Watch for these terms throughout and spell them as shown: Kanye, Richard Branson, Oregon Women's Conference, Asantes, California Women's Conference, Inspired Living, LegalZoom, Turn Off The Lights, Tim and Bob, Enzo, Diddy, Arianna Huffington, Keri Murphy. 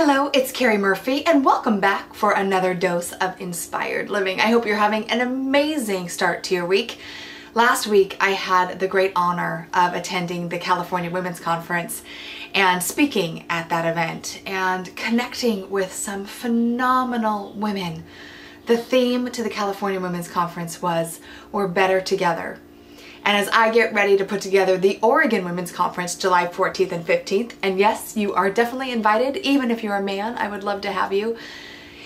Hello, it's Keri Murphy and welcome back for another dose of Inspired Living. I hope you're having an amazing start to your week. Last week I had the great honor of attending the California Women's Conference and speaking at that event and connecting with some phenomenal women. The theme to the California Women's Conference was, "We're better together." And as I get ready to put together the Oregon Women's Conference, July 14th and 15th, and yes, you are definitely invited, even if you're a man, I would love to have you.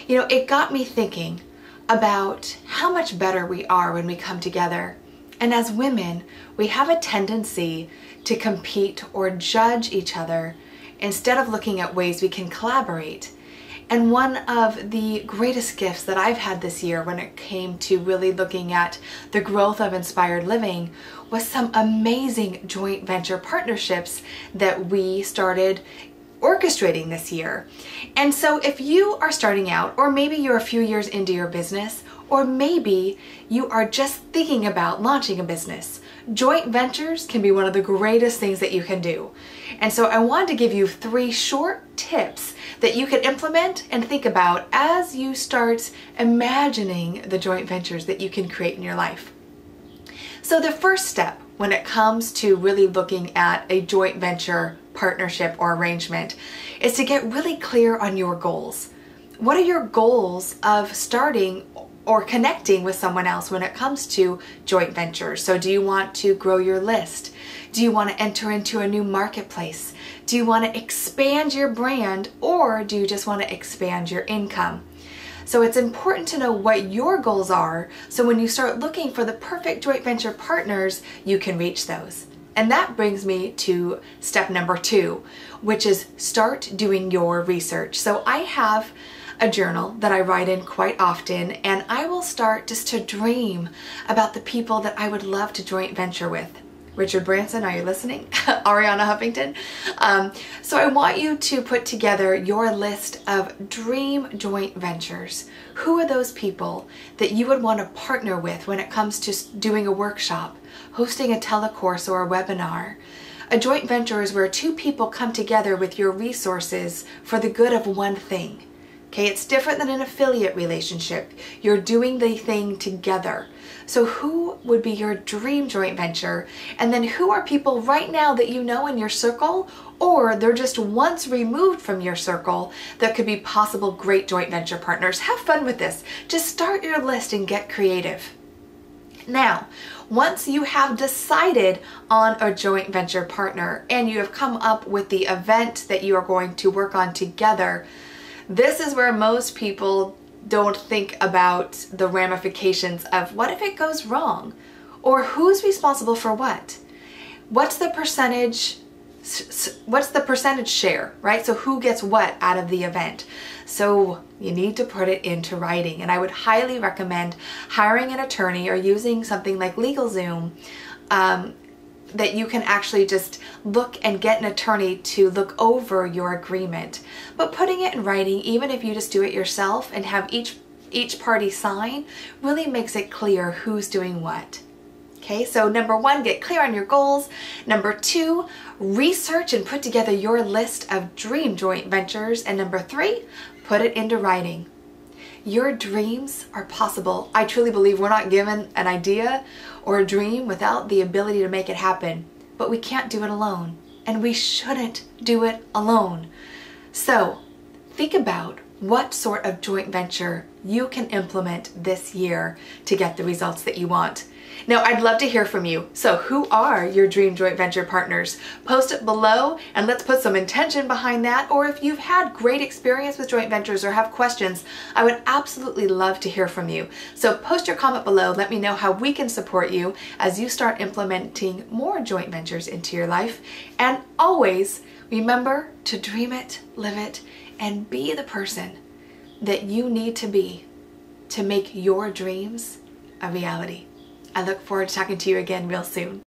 You know, it got me thinking about how much better we are when we come together. And as women, we have a tendency to compete or judge each other instead of looking at ways we can collaborate. And one of the greatest gifts that I've had this year when it came to really looking at the growth of Inspired Living was some amazing joint venture partnerships that we started orchestrating this year. And so if you are starting out, or maybe you're a few years into your business, or maybe you are just thinking about launching a business, joint ventures can be one of the greatest things that you can do. And so I wanted to give you 3 short tips that you could implement and think about as you start imagining the joint ventures that you can create in your life. So the first step when it comes to really looking at a joint venture partnership or arrangement is to get really clear on your goals. What are your goals of starting or connecting with someone else when it comes to joint ventures? So do you want to grow your list? Do you want to enter into a new marketplace? Do you want to expand your brand, or do you just want to expand your income? So it's important to know what your goals are, so when you start looking for the perfect joint venture partners, you can reach those. And that brings me to step number 2, which is start doing your research. So I have a journal that I write in quite often, and I will start just to dream about the people that I would love to joint venture with. Richard Branson, are you listening? Arianna Huffington. So I want you to put together your list of dream joint ventures. Who are those people that you would want to partner with when it comes to doing a workshop, hosting a telecourse or a webinar? A joint venture is where 2 people come together with your resources for the good of one thing. Okay, it's different than an affiliate relationship. You're doing the thing together. So who would be your dream joint venture? And then who are people right now that you know in your circle, or they're just once removed from your circle, that could be possible great joint venture partners? Have fun with this. Just start your list and get creative. Now, once you have decided on a joint venture partner and you have come up with the event that you are going to work on together, this is where most people don't think about the ramifications of what if it goes wrong, or who's responsible for what? What's the percentage share, right? So who gets what out of the event? So you need to put it into writing, and I would highly recommend hiring an attorney or using something like LegalZoom that you can actually just look and get an attorney to look over your agreement. But putting it in writing, even if you just do it yourself and have each party sign, really makes it clear who's doing what. Okay, so number 1, get clear on your goals. Number 2, research and put together your list of dream joint ventures. And number 3, put it into writing. Your dreams are possible. I truly believe we're not given an idea or a dream without the ability to make it happen, but we can't do it alone, and we shouldn't do it alone. So think about what sort of joint venture you can implement this year to get the results that you want. Now, I'd love to hear from you. So who are your dream joint venture partners? Post it below and let's put some intention behind that. Or if you've had great experience with joint ventures or have questions, I would absolutely love to hear from you. So post your comment below. Let me know how we can support you as you start implementing more joint ventures into your life. And always remember to dream it, live it, and be the person that you need to be to make your dreams a reality. I look forward to talking to you again real soon.